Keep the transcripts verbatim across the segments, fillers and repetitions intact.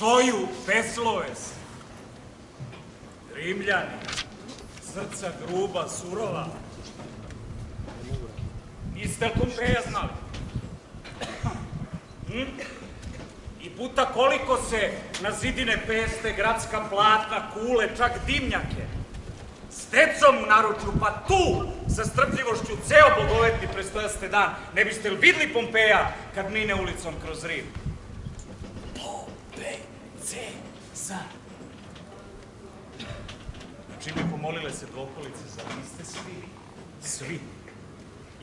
zoju pesloves. Rimljani, srca gruba, surova, niste Pompeja znali. I puta koliko se na zidine peste, gradska platna, kule, čak dimnjake, s decom u naručju, pa tu, sa strpljivošću, ceo bogovetni prestojaste dan, ne biste li vidli Pompeja kad mine ulicom kroz Rim? Pompej, Cezar. Znači mi pomolile se dvokolice, zar niste svi, svi,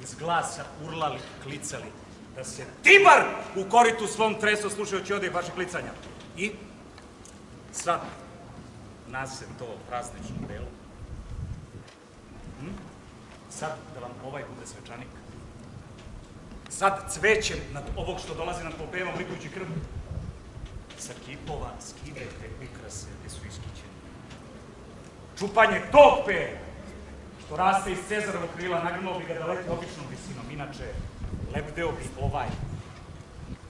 iz glasa urlali, klicali, da se Tibar u koritu svom treso slušajući odjeh vaših klicanja. I sad nas se to praznično delo. Sad da vam ovaj bude svečanik. Sad cvećem nad ovog što dolazi nad Pompejom oblikujući krv. Sa kipova skidajte ukrase gde su iskićeni. Čupanje tog peja što raste iz Cezarovog krila nagrnuo bi ga da leti običnom visinom, inače lebdeo bi ovaj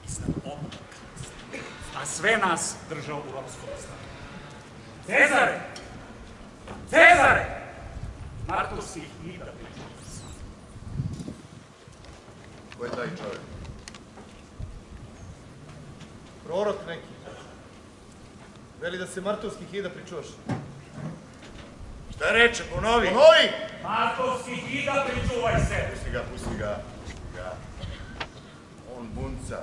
iznad ovog krila. A sve nas držao u ropskom stanju. Cezare! Cezare! Marto si ih i da pričao sam. Ko je taj čovjek? Prorok neki. Veli da se martovskih hida pričuvaš. Šta reče, ponovi? Ponovi! Martovskih hida pričuvaj se! Pusti ga, pusti ga, pusti ga. On bunca.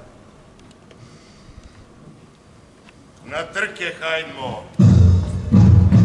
Na trke hajmo!